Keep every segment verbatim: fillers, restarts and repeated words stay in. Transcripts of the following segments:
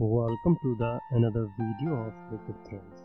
Welcome to the another video of Cricket Thrills.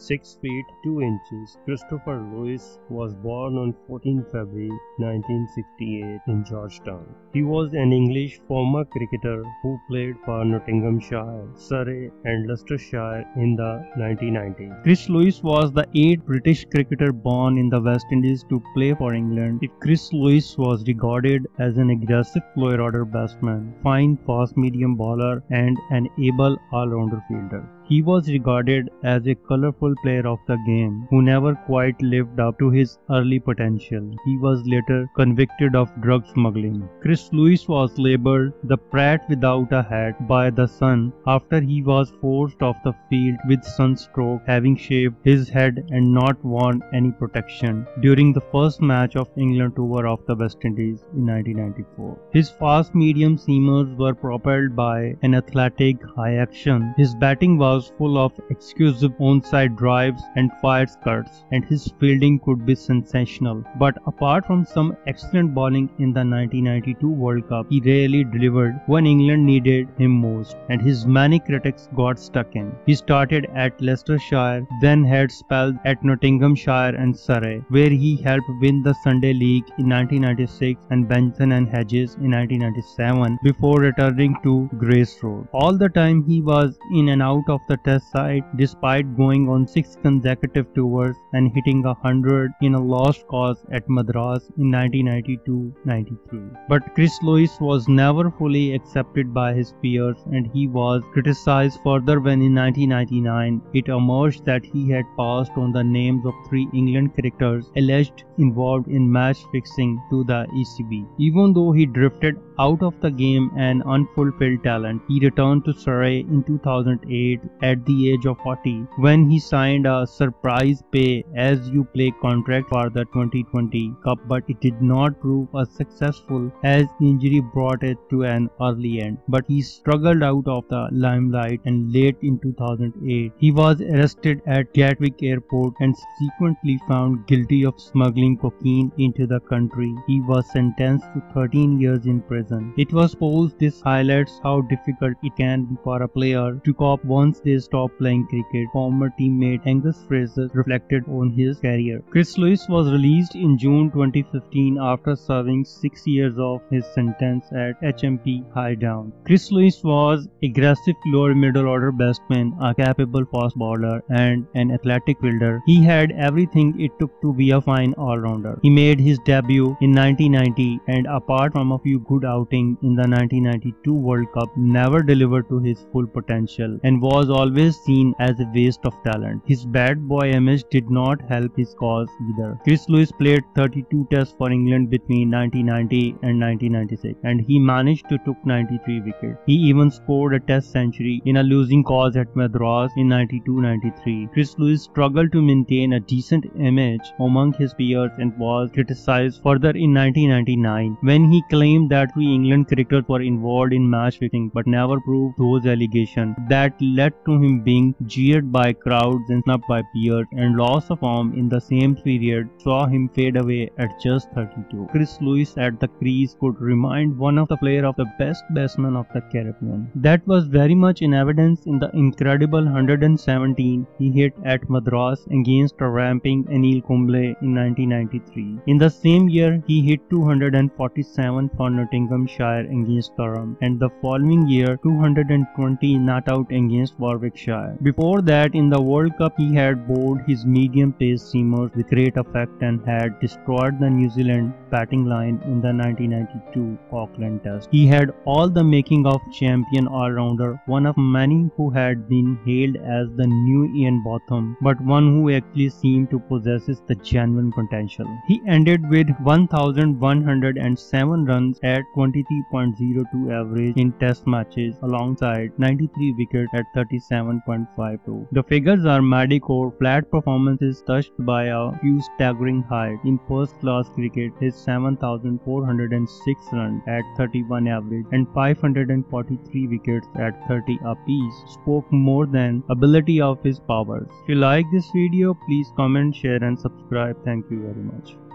six feet two inches, Christopher Lewis was born on the fourteenth of February nineteen sixty-eight in Georgetown. He was an English former cricketer who played for Nottinghamshire, Surrey and Leicestershire in the nineteen nineties. Chris Lewis was the eighth British cricketer born in the West Indies to play for England. Chris Lewis was regarded as an aggressive slow-order batsman, fine fast-medium bowler and an able all-rounder fielder. He was regarded as a colorful player of the game who never quite lived up to his early potential. He was later convicted of drug smuggling. Chris Lewis was labeled the Pratt without a hat by The Sun after he was forced off the field with sunstroke, having shaved his head and not worn any protection during the first match of England tour of the West Indies in nineteen ninety-four. His fast medium seamers were propelled by an athletic high action. His batting was full of exclusive onside drives and fire cuts, and his fielding could be sensational. But apart from some excellent bowling in the nineteen ninety-two World Cup, he rarely delivered when England needed him most, and his many critics got stuck in. He started at Leicestershire, then had spells at Nottinghamshire and Surrey, where he helped win the Sunday League in nineteen ninety-six and Benson and Hedges in nineteen ninety-seven before returning to Grace Road. All the time he was in and out of the test side, despite going on six consecutive tours and hitting a hundred in a lost cause at Madras in nineteen ninety-two ninety-three. But Chris Lewis was never fully accepted by his peers, and he was criticized further when in nineteen ninety-nine it emerged that he had passed on the names of three England cricketers alleged involved in match fixing to the E C B. Even though he drifted out of the game and unfulfilled talent, he returned to Surrey in two thousand eight at the age of forty, when he signed a surprise pay as you play contract for the twenty twenty Cup, but it did not prove as successful as injury brought it to an early end. But he struggled out of the limelight, and late in two thousand eight he was arrested at Gatwick Airport and subsequently found guilty of smuggling cocaine into the country. He was sentenced to thirteen years in prison. It was posed this highlights how difficult it can be for a player to cope once they stop playing cricket. Former teammate Angus Fraser reflected on his career. Chris Lewis was released in June twenty fifteen after serving six years of his sentence at H M P High Down. Chris Lewis was aggressive lower middle order batsman, a capable fast bowler and an athletic fielder. He had everything it took to be a fine all-rounder. He made his debut in nineteen ninety and, apart from a few good outing in the nineteen ninety-two World Cup, never delivered to his full potential and was always seen as a waste of talent. His bad boy image did not help his cause either. Chris Lewis played thirty-two tests for England between nineteen ninety and nineteen ninety-six, and he managed to take ninety-three wickets. He even scored a test century in a losing cause at Madras in ninety-two ninety-three. Chris Lewis struggled to maintain a decent image among his peers and was criticized further in nineteen ninety-nine when he claimed that three England cricketers were involved in match fixing, but never proved those allegations. That led to him being jeered by crowds and snubbed by peers, and loss of form in the same period saw him fade away at just thirty-two. Chris Lewis at the crease could remind one of the players of the best batsmen of the Caribbean. That was very much in evidence in the incredible one hundred seventeen he hit at Madras against a ramping Anil Kumble in nineteen ninety-three. In the same year, he hit two hundred forty-seven for Nottingham Nottinghamshire against Durham, and the following year two hundred twenty not out against Warwickshire. Before that, in the World Cup, he had bowled his medium pace seamers with great effect and had destroyed the New Zealand batting line in the nineteen ninety-two Auckland Test. He had all the making of champion all-rounder, one of many who had been hailed as the new Ian Botham, but one who actually seemed to possess the genuine potential. He ended with one thousand one hundred seven runs at twenty-three point oh two average in test matches, alongside ninety-three wickets at thirty-seven point five two. The figures are mediocre, flat performances touched by a few staggering heights. In first-class cricket, his seven thousand four hundred six runs at thirty-one average and five hundred forty-three wickets at thirty apiece spoke more than ability of his powers. If you like this video, please comment, share and subscribe. Thank you very much.